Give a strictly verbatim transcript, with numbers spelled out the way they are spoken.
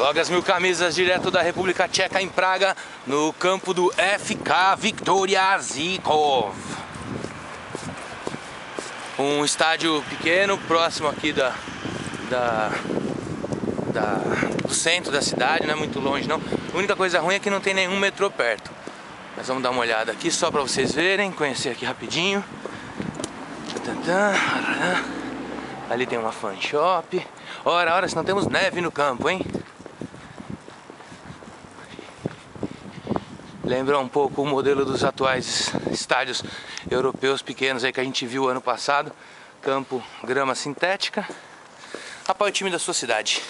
M A U! As Mil Camisas, direto da República Tcheca, em Praga, no campo do F C Viktoria Žižkov. Um estádio pequeno, próximo aqui da, da, da, do centro da cidade, não é muito longe não. A única coisa ruim é que não tem nenhum metrô perto. Mas vamos dar uma olhada aqui, só para vocês verem, conhecer aqui rapidinho. Ali tem uma fan shop. Ora, ora, se não temos neve no campo, hein? Lembra um pouco o modelo dos atuais estádios europeus pequenos aí que a gente viu ano passado. Campo, grama sintética. Apoie o time da sua cidade.